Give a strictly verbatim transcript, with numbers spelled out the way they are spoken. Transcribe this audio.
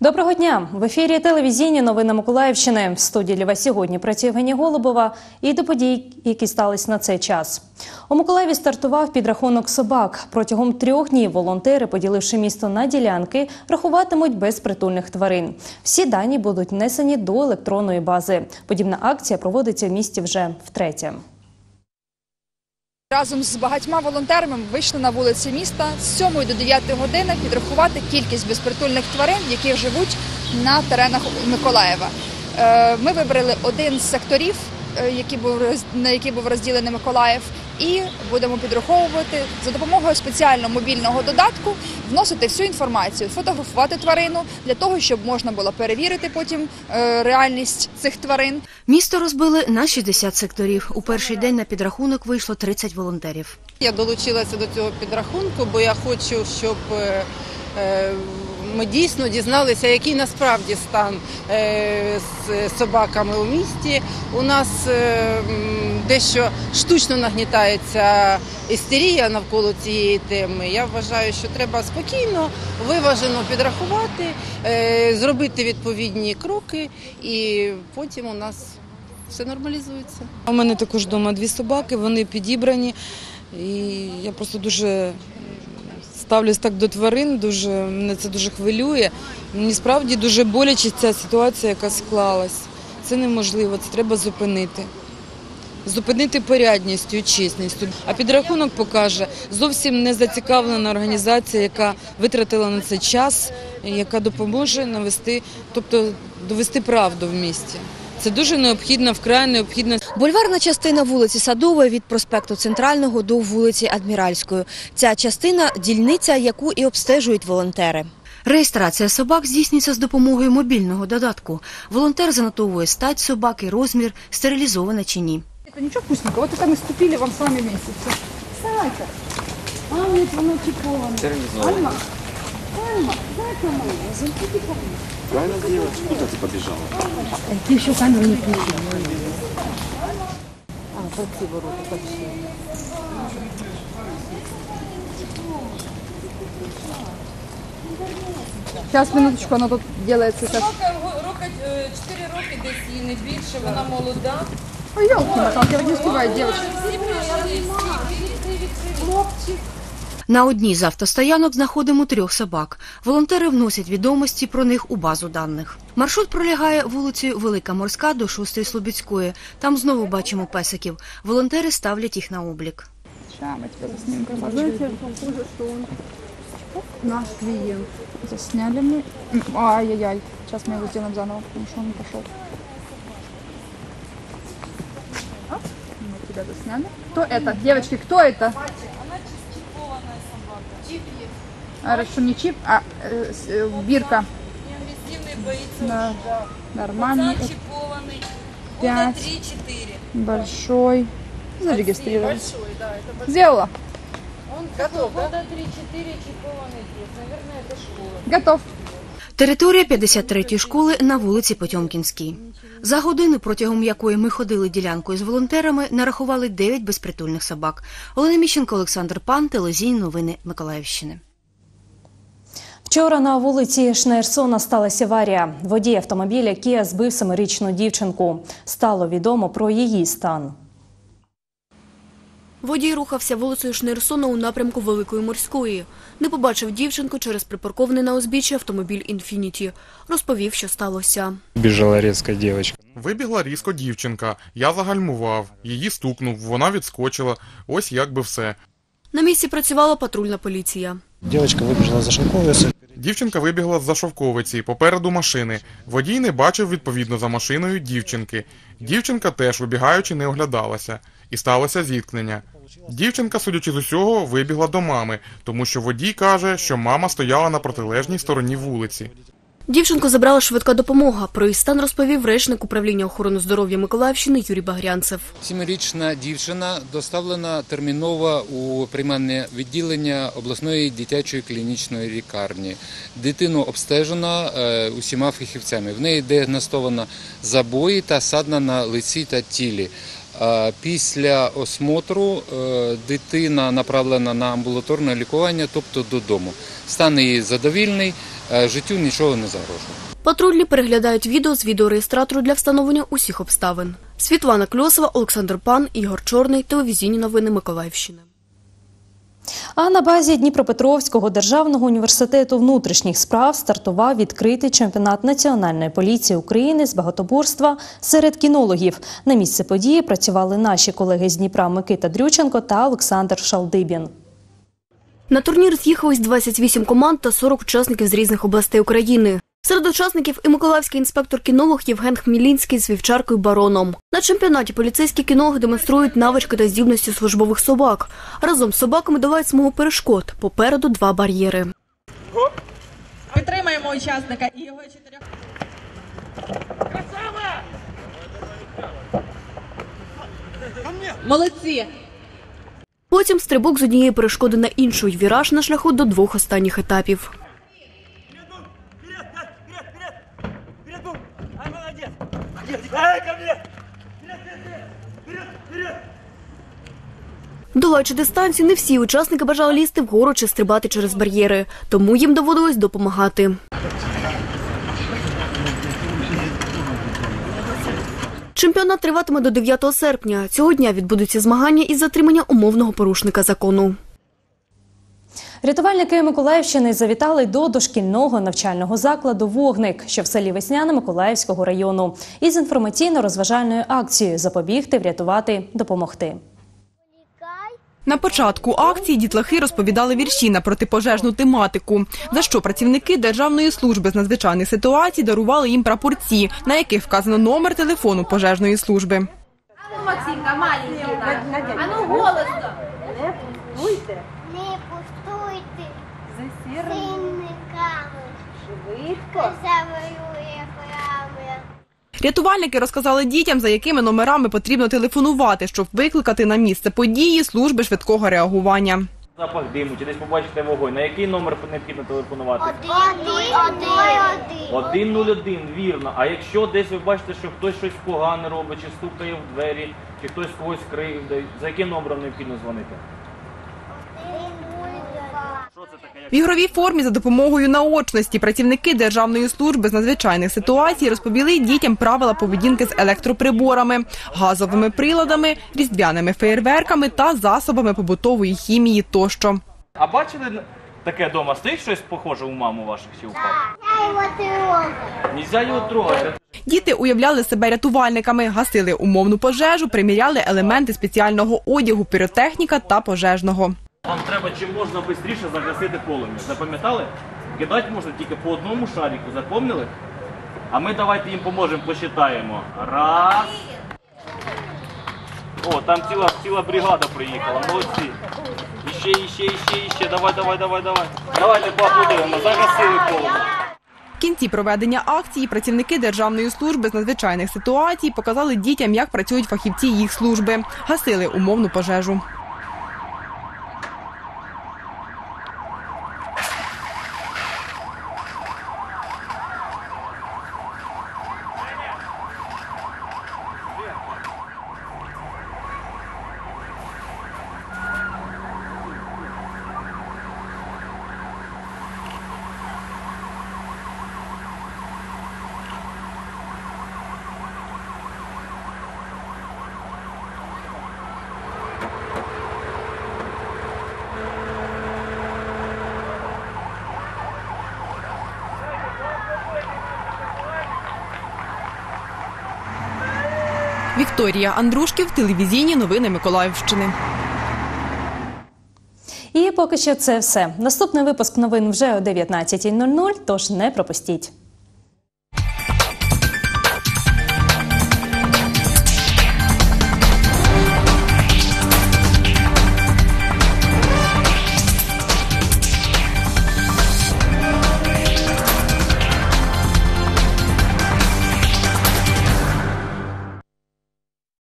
Доброго дня! В ефірі телевізійні новини Миколаївщини. В студії для вас сьогодні працює Євгенія Голубова і до подій, які сталися на цей час. У Миколаєві стартував підрахунок собак. Протягом трьох днів волонтери, поділивши місто на ділянки, рахуватимуть безпритульних тварин. Всі дані будуть внесені до електронної бази. Подібна акція проводиться в місті вже втретє. Разом з багатьма волонтерами вийшли на вулиці міста з сьомої до дев'ятої години підрахувати кількість безпритульних тварин, які живуть на теренах Миколаєва. Ми вибрали один з секторів, на який був розділений Миколаїв, і будемо підраховувати за допомогою спеціального мобільного додатку, вносити всю інформацію, фотографувати тварину, для того, щоб можна було перевірити потім реальність цих тварин. Місто розбили на шістдесят секторів. У перший день на підрахунок вийшло тридцять волонтерів. Я долучилася до цього підрахунку, бо я хочу, щоб ми дійсно дізналися, який насправді стан з собаками у місті. У нас дещо штучно нагнітається істерія навколо цієї теми. Я вважаю, що треба спокійно, виважено підрахувати, зробити відповідні кроки, і потім у нас все нормалізується. У мене також вдома дві собаки, вони підібрані, і я просто дуже... ставлюсь так до тварин, дуже, мене це дуже хвилює. Мені справді дуже боляче ця ситуація, яка склалась. Це неможливо, це треба зупинити. Зупинити порядністю і чесністю. А підрахунок покаже, зовсім не зацікавлена організація, яка витратила на це час, яка допоможе навести, тобто довести правду в місті. Це дуже необхідно, вкрай необхідно. Бульварна частина вулиці Садової від проспекту Центрального до вулиці Адміральської. Ця частина – дільниця, яку і обстежують волонтери. Реєстрація собак здійснюється з допомогою мобільного додатку. Волонтер занотовує стать собаки, розмір, стерилізована чи ні. Це нічого вкусненького, от там і ступили вам самі місяці. Вставайте. А, ось воно чіповане. Стерилізовано. Альма, Альма, дайте мені, зайдіть поки. Правильно делаешь? Куда ты побежала? Ты еще камеру не включила. А, пойти ворота, пойти. Сейчас, минуточку, она тут делается. Собака, чотири роки десь, їй не більше, вона молода. А ёлки-макалки, вот не успевает девочка. Хлопчик. На одній з автостоянок знаходимо трьох собак. Волонтери вносять відомості про них у базу даних. Маршрут пролягає вулицею Велика Морська до шостої Слобідської. Там знову бачимо песиків. Волонтери ставлять їх на облік. Наш клієнт. Засняли ми. Ай-яй-яй. Зараз ми його зробимо заново, тому що він пішов. Ми тебе засняли. Хто це? Дівчатки, хто це? Хорошо, не чип, а э, э, бирка. Неагрессивный боится да. Ужа. Нормальный. Пацан чипованный. пять. три-четыре. Большой. Зарегистрирован. Большой, да, это большой. Сделала. Он готов, да? три-четыре чипованный пес. Наверное, это школа. Готов. Територія п'ятдесят третьої школи на вулиці Потьомкінській. За годину, протягом якої ми ходили ділянкою з волонтерами, нарахували дев'ять безпритульних собак. Олена Міщенко, Олександр Пан, телевізійні новини Миколаївщини. Вчора на вулиці Шнейрсона сталася аварія. Водій автомобіля «Кія» збив семирічну дівчинку. Стало відомо про її стан. Водій рухався вулицею Шнейрсона у напрямку Великої Морської. Не побачив дівчинку через припаркований на узбіччі автомобіль «Інфініті». Розповів, що сталося. Біжала різко дівчинка. Вибігла різко дівчинка. Я загальмував. Її стукнув, вона відскочила. Ось якби все. На місці працювала патрульна поліція. Дівчинка вибігла за шовковиці. Дівчинка вибігла за шовковиці, попереду машини. Водій не бачив, відповідно, за машиною дівчинки. Дівчинка теж, вибігаючи, не оглядалася. І сталося зіткнення. Дівчинка, судячи з усього, вибігла до мами, тому що водій каже, що мама стояла на протилежній стороні вулиці. Дівчинку забрала швидка допомога. Про її стан розповів речник управління охорони здоров'я Миколаївщини Юрій Багрянцев. Семирічна дівчина доставлена терміново у приймальне відділення обласної дитячої клінічної лікарні. Дитину обстежено усіма фахівцями. В неї діагностовано забої та садна на лиці та тілі. Після осмотру дитина направлена на амбулаторне лікування, тобто додому. Стан її задовільний, життю нічого не загрожує. Патрульні переглядають відео з відеореєстратору для встановлення усіх обставин. Світлана Кльосова, Олександр Пан, Ігор Чорний, телевізійні новини Миколаївщини. А на базі Дніпропетровського державного університету внутрішніх справ стартував відкритий чемпіонат Національної поліції України з багатоборства серед кінологів. На місці події працювали наші колеги з Дніпра Микита Дрюченко та Олександр Шалдибін. На турнір з'їхались двадцять вісім команд та сорок учасників з різних областей України. Серед учасників і миколаївський інспектор-кінолог Євген Хмілінський з вівчаркою Бароном. На чемпіонаті поліцейські кінологи демонструють навички та здібності службових собак. Разом з собаками долають смугу перешкод. Попереду два бар'єри. Підтримаємо учасника і його чотирьох. Молодці! Потім стрибок з однієї перешкоди на іншу й віраж на шляху до двох останніх етапів. Долаючи дистанцію, не всі учасники бажали лізти вгору чи стрибати через бар'єри, тому їм доводилось допомагати. Чемпіонат триватиме до дев'ятого серпня. Цього дня відбудуться змагання із затримання умовного порушника закону. Рятувальники Миколаївщини завітали до дошкільного навчального закладу «Вогник», що в селі Весняне Миколаївського району, із інформаційно-розважальною акцією «Запобігти, врятувати, допомогти». На початку акції дітлахи розповідали вірші на протипожежну тематику, за що працівники Державної служби з надзвичайних ситуацій дарували їм прапорці, на яких вказано номер телефону пожежної служби. А ну, Максимка, маленька, а ну голосно! Не пустуйте! Не пустуйте! Сильниками! Швидко! Завоює храми! Рятувальники розказали дітям, за якими номерами потрібно телефонувати, щоб викликати на місце події служби швидкого реагування. Запах диму, чи десь побачите вогонь. На який номер необхідно телефонувати? один нуль один. один нуль один, вірно. А якщо десь ви бачите, що хтось щось погане робить, чи стукає в двері, чи хтось когось кривдить, за яким номером необхідно дзвонити? В ігровій формі за допомогою наочності працівники Державної служби з надзвичайних ситуацій розповіли дітям правила поведінки з електроприборами, газовими приладами, різдвяними феєрверками та засобами побутової хімії тощо. А бачили таке вдома? Стоїть щось похоже у маму ваших чи у папу? Нельзя його трогати. Діти уявляли себе рятувальниками, гасили умовну пожежу, приміряли елементи спеціального одягу, піротехніка та пожежного. Вам треба чим можна швидше загасити полум'я. Запам'ятали? Кидати можна тільки по одному шарику. Запам'ятали? А ми давайте їм поможемо, посчитаємо. Раз. О, там ціла, ціла бригада приїхала. Молодці. Іще, іще, іще, іще. Давай, давай, давай, давай. Давайте поаплодуємо. Загасили полум'я. В кінці проведення акції працівники Державної служби з надзвичайних ситуацій показали дітям, як працюють фахівці їх служби. Гасили умовну пожежу. Вікторія Андрушків, телевізійні новини Миколаївщини. І поки що це все. Наступний випуск новин вже о дев'ятнадцятій нуль нуль, тож не пропустіть.